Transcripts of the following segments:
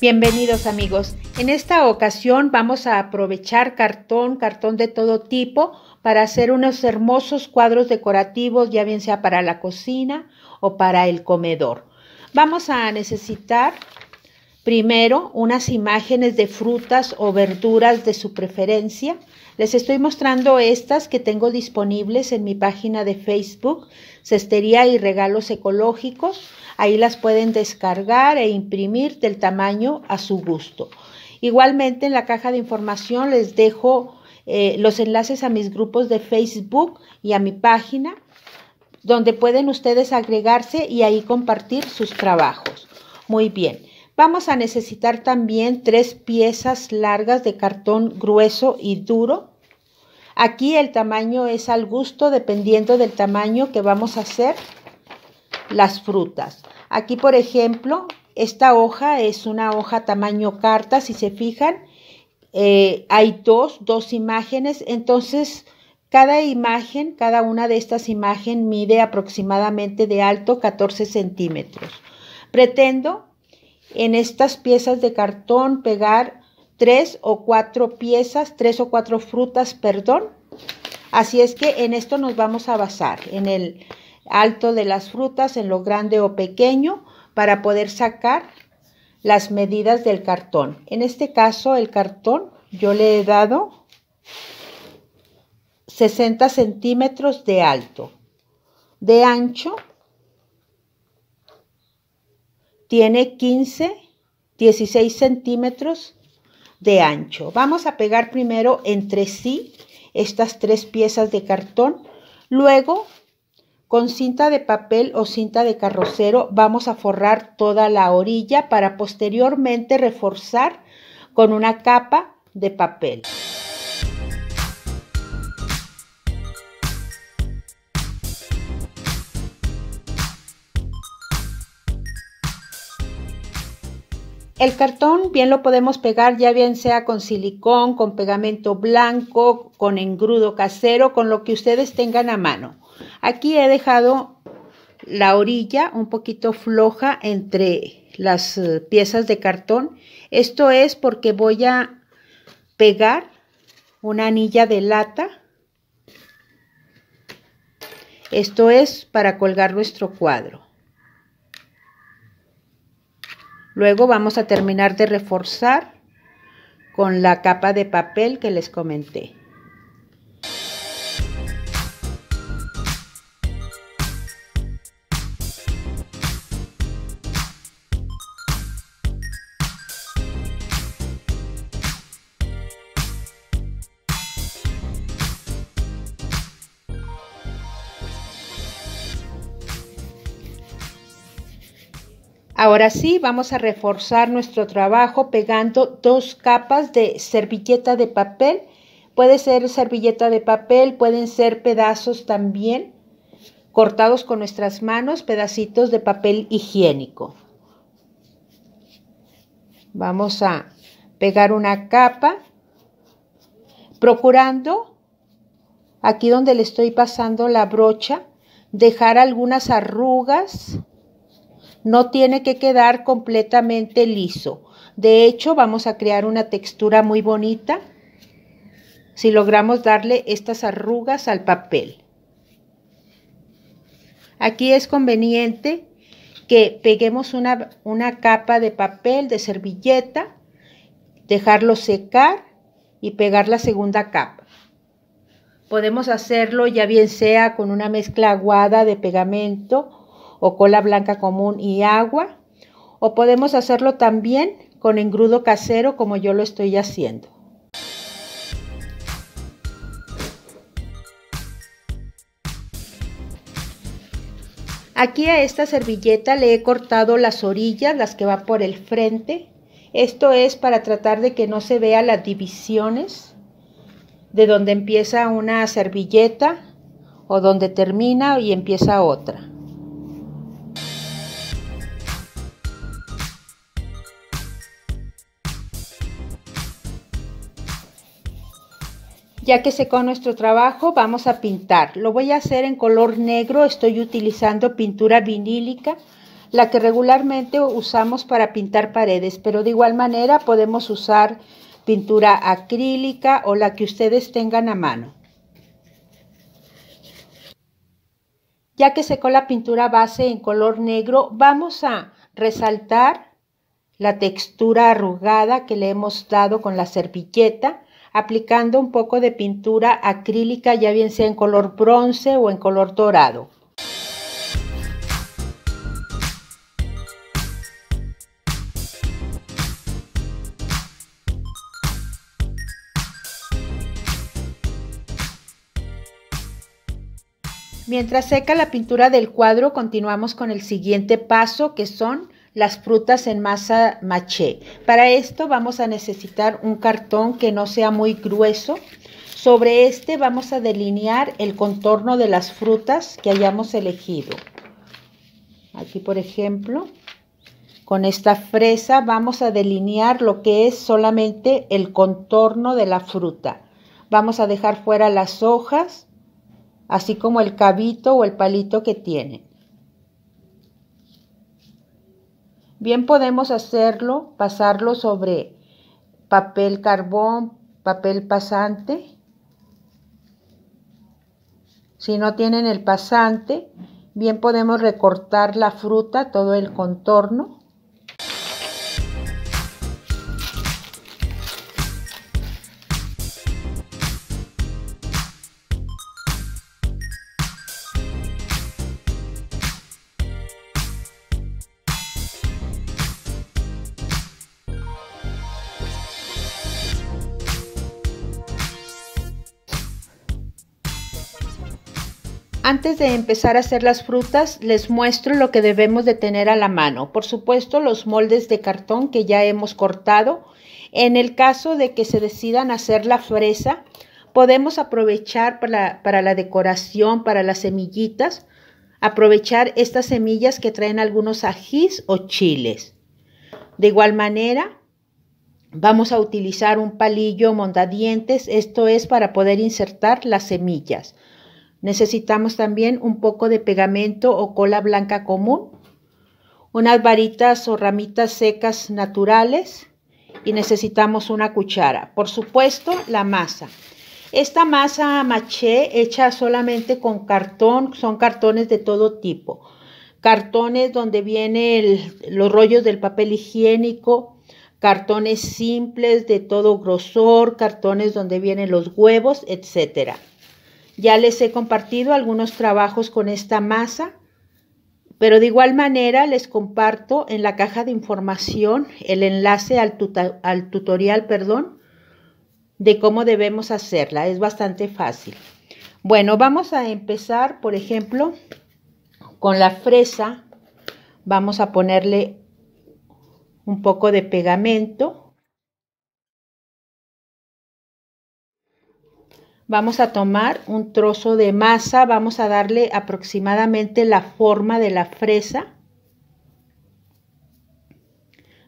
Bienvenidos amigos, en esta ocasión vamos a aprovechar cartón de todo tipo para hacer unos hermosos cuadros decorativos, ya bien sea para la cocina o para el comedor. Vamos a necesitar primero unas imágenes de frutas o verduras de su preferencia. Les estoy mostrando estas que tengo disponibles en mi página de Facebook, Cestería y Regalos Ecológicos. Ahí las pueden descargar e imprimir del tamaño a su gusto. Igualmente en la caja de información les dejo los enlaces a mis grupos de Facebook y a mi página, donde pueden ustedes agregarse y ahí compartir sus trabajos. Muy bien, vamos a necesitar también 3 piezas largas de cartón grueso y duro. Aquí el tamaño es al gusto, dependiendo del tamaño que vamos a hacer las frutas. Aquí, por ejemplo, esta hoja es una hoja tamaño carta. Si se fijan, hay dos imágenes. Entonces, cada una de estas imágenes mide aproximadamente de alto 14 centímetros. Pretendo en estas piezas de cartón pegar 3 o 4 piezas, 3 o 4 frutas, perdón. Así es que en esto nos vamos a basar, en el alto de las frutas, en lo grande o pequeño, para poder sacar las medidas del cartón. En este caso el cartón yo le he dado 60 centímetros de alto. De ancho tiene 16 centímetros de ancho. Vamos a pegar primero entre sí estas 3 piezas de cartón. Luego, con cinta de papel o cinta de carrocero, vamos a forrar toda la orilla para posteriormente reforzar con una capa de papel. El cartón bien lo podemos pegar ya bien sea con silicón, con pegamento blanco, con engrudo casero, con lo que ustedes tengan a mano. Aquí he dejado la orilla un poquito floja entre las piezas de cartón. Esto es porque voy a pegar una anilla de lata. Esto es para colgar nuestro cuadro. Luego vamos a terminar de reforzar con la capa de papel que les comenté. Ahora sí, vamos a reforzar nuestro trabajo pegando 2 capas de servilleta de papel. Puede ser servilleta de papel, pueden ser pedazos también cortados con nuestras manos, pedacitos de papel higiénico. Vamos a pegar una capa, procurando, aquí donde le estoy pasando la brocha, dejar algunas arrugas. No tiene que quedar completamente liso. De hecho, vamos a crear una textura muy bonita si logramos darle estas arrugas al papel. Aquí es conveniente que peguemos una capa de papel, de servilleta, dejarlo secar y pegar la segunda capa. Podemos hacerlo ya bien sea con una mezcla aguada de pegamento o cola blanca común y agua, o podemos hacerlo también con engrudo casero como yo lo estoy haciendo. Aquí a esta servilleta le he cortado las orillas, las que van por el frente. Esto es para tratar de que no se vean las divisiones de donde empieza una servilleta o donde termina y empieza otra. Ya que secó nuestro trabajo, vamos a pintar. Lo voy a hacer en color negro. Estoy utilizando pintura vinílica. la que regularmente usamos para pintar paredes, pero de igual manera podemos usar pintura acrílica o la que ustedes tengan a mano. Ya que secó la pintura base en color negro, vamos a resaltar la textura arrugada que le hemos dado con la servilleta, aplicando un poco de pintura acrílica, ya bien sea en color bronce o en color dorado. Mientras seca la pintura del cuadro, continuamos con el siguiente paso, que son las frutas en masa maché. Para esto vamos a necesitar un cartón que no sea muy grueso. Sobre este vamos a delinear el contorno de las frutas que hayamos elegido. Aquí, por ejemplo, con esta fresa vamos a delinear lo que es solamente el contorno de la fruta. Vamos a dejar fuera las hojas, así como el cabito o el palito que tiene. Bien podemos hacerlo, pasarlo sobre papel carbón, papel pasante. Si no tienen el pasante, bien podemos recortar la fruta, todo el contorno. Antes de empezar a hacer las frutas, les muestro lo que debemos de tener a la mano. Por supuesto, los moldes de cartón que ya hemos cortado. En el caso de que se decidan hacer la fresa, podemos aprovechar para la decoración, para las semillitas, aprovechar estas semillas que traen algunos ajís o chiles. De igual manera, vamos a utilizar un palillo mondadientes, esto es para poder insertar las semillas. Necesitamos también un poco de pegamento o cola blanca común, unas varitas o ramitas secas naturales y necesitamos una cuchara. Por supuesto, la masa. Esta masa maché hecha solamente con cartón, son cartones de todo tipo. Cartones donde vienen los rollos del papel higiénico, cartones simples de todo grosor, cartones donde vienen los huevos, etcétera. Ya les he compartido algunos trabajos con esta masa, pero de igual manera les comparto en la caja de información el enlace al tutorial de cómo debemos hacerla. Es bastante fácil. Bueno, vamos a empezar, por ejemplo, con la fresa. Vamos a ponerle un poco de pegamento. Vamos a tomar un trozo de masa, vamos a darle aproximadamente la forma de la fresa.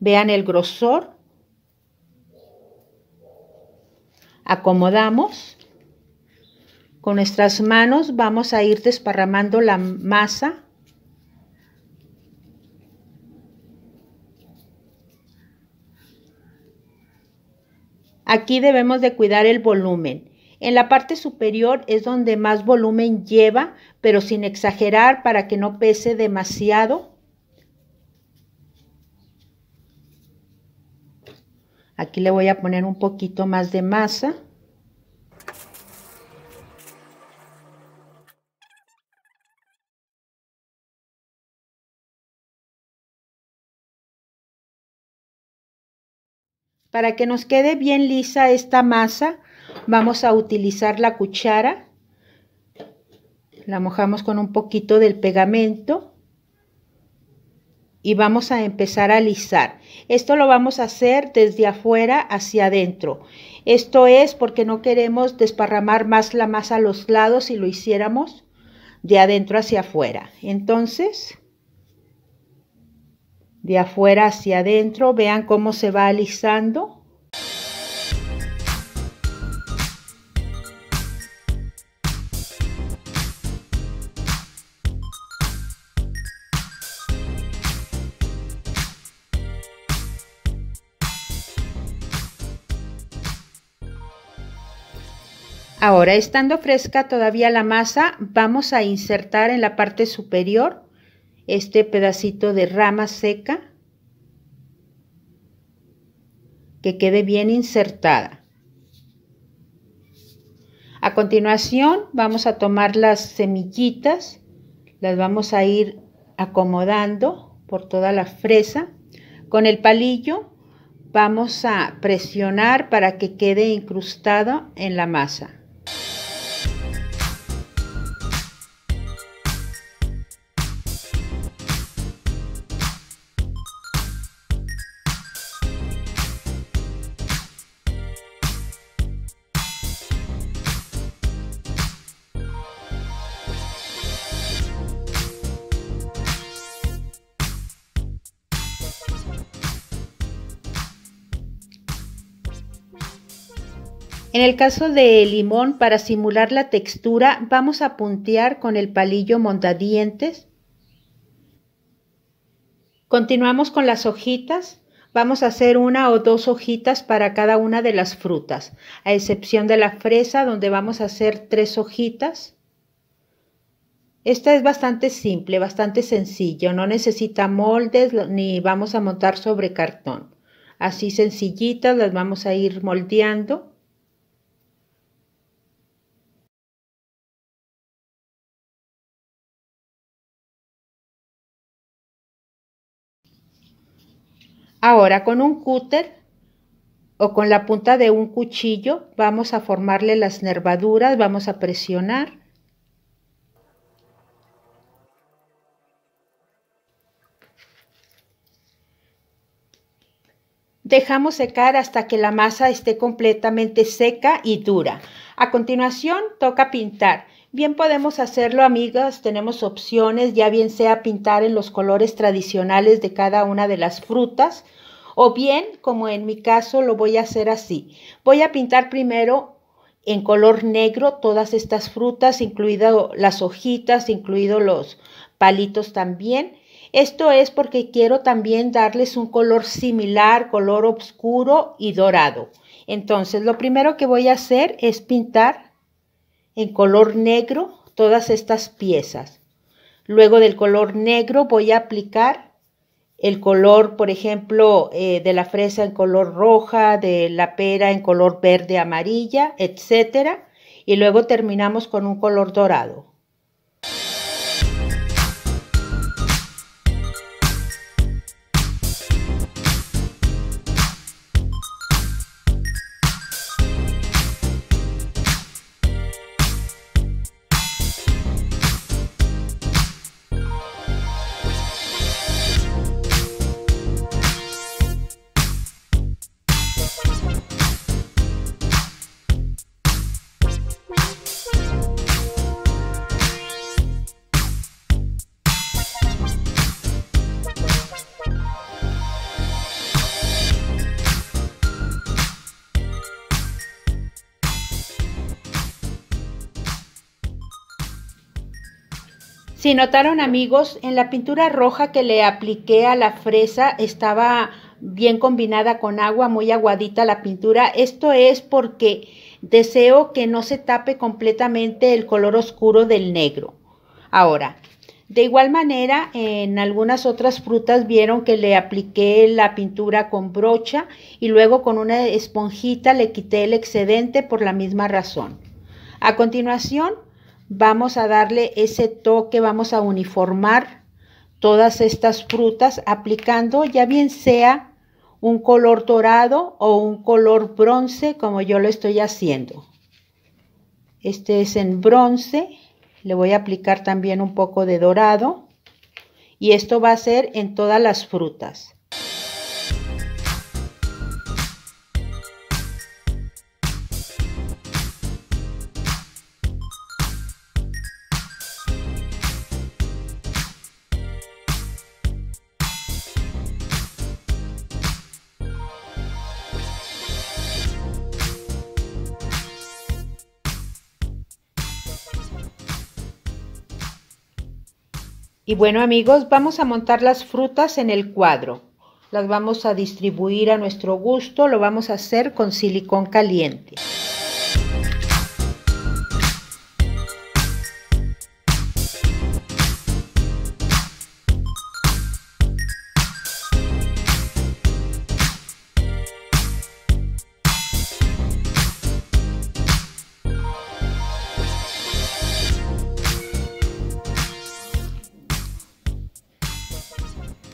Vean el grosor. Acomodamos. Con nuestras manos vamos a ir desparramando la masa. Aquí debemos de cuidar el volumen. En la parte superior es donde más volumen lleva, pero sin exagerar para que no pese demasiado. Aquí le voy a poner un poquito más de masa. Para que nos quede bien lisa esta masa, vamos a utilizar la cuchara, la mojamos con un poquito del pegamento y vamos a empezar a alisar. Esto lo vamos a hacer desde afuera hacia adentro. Esto es porque no queremos desparramar más la masa a los lados si lo hiciéramos de adentro hacia afuera. Entonces, de afuera hacia adentro, vean cómo se va alisando. Ahora, estando fresca todavía la masa, vamos a insertar en la parte superior este pedacito de rama seca, que quede bien insertada. A continuación vamos a tomar las semillitas, las vamos a ir acomodando por toda la fresa. Con el palillo vamos a presionar para que quede incrustado en la masa. En el caso de limón, para simular la textura, vamos a puntear con el palillo mondadientes. Continuamos con las hojitas. Vamos a hacer 1 o 2 hojitas para cada una de las frutas, a excepción de la fresa, donde vamos a hacer 3 hojitas. Esta es bastante simple, bastante sencillo, no necesita moldes ni vamos a montar sobre cartón. Así sencillitas las vamos a ir moldeando. Ahora, con un cúter o con la punta de un cuchillo vamos a formarle las nervaduras, vamos a presionar. Dejamos secar hasta que la masa esté completamente seca y dura. A continuación toca pintar. Bien podemos hacerlo, amigas, tenemos opciones, ya bien sea pintar en los colores tradicionales de cada una de las frutas, o bien, como en mi caso, lo voy a hacer así. Voy a pintar primero en color negro todas estas frutas, incluidas las hojitas, incluidos los palitos también. Esto es porque quiero también darles un color similar, color oscuro y dorado. Entonces, lo primero que voy a hacer es pintar en color negro todas estas piezas. Luego del color negro voy a aplicar el color, por ejemplo, de la fresa en color roja, de la pera en color verde amarilla, etcétera, y luego terminamos con un color dorado. Si notaron, amigos, en la pintura roja que le apliqué a la fresa estaba bien combinada con agua, muy aguadita la pintura. Esto es porque deseo que no se tape completamente el color oscuro del negro. Ahora, de igual manera, en algunas otras frutas vieron que le apliqué la pintura con brocha y luego con una esponjita le quité el excedente por la misma razón. A continuación, vamos a darle ese toque, vamos a uniformar todas estas frutas aplicando ya bien sea un color dorado o un color bronce, como yo lo estoy haciendo. Este es en bronce, le voy a aplicar también un poco de dorado y esto va a ser en todas las frutas. Y bueno, amigos, vamos a montar las frutas en el cuadro. Las vamos a distribuir a nuestro gusto, lo vamos a hacer con silicón caliente.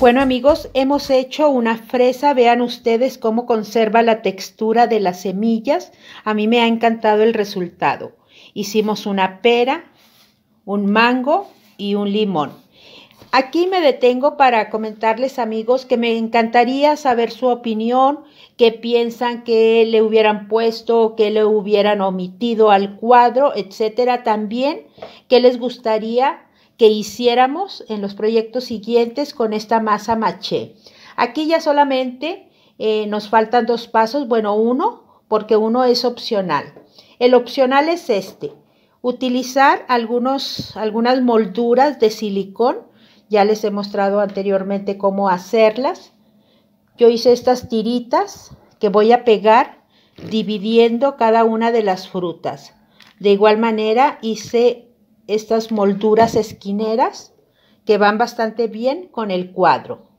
Bueno amigos, hemos hecho una fresa, vean ustedes cómo conserva la textura de las semillas, a mí me ha encantado el resultado. Hicimos una pera, un mango y un limón. Aquí me detengo para comentarles amigos que me encantaría saber su opinión, qué piensan que le hubieran puesto, qué le hubieran omitido al cuadro, etcétera. También qué les gustaría que hiciéramos en los proyectos siguientes con esta masa maché. Aquí ya solamente nos faltan dos pasos, bueno uno, porque uno es opcional. El opcional es este, utilizar algunas molduras de silicón. Ya les he mostrado anteriormente cómo hacerlas. Yo hice estas tiritas que voy a pegar dividiendo cada una de las frutas. De igual manera hice estas molduras esquineras que van bastante bien con el cuadro.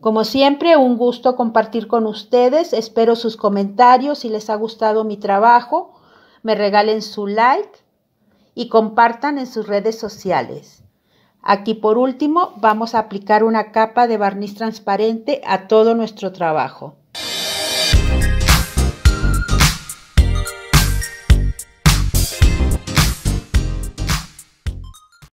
Como siempre, un gusto compartir con ustedes. Espero sus comentarios. Si les ha gustado mi trabajo, me regalen su like y compartan en sus redes sociales. Aquí por último vamos a aplicar una capa de barniz transparente a todo nuestro trabajo.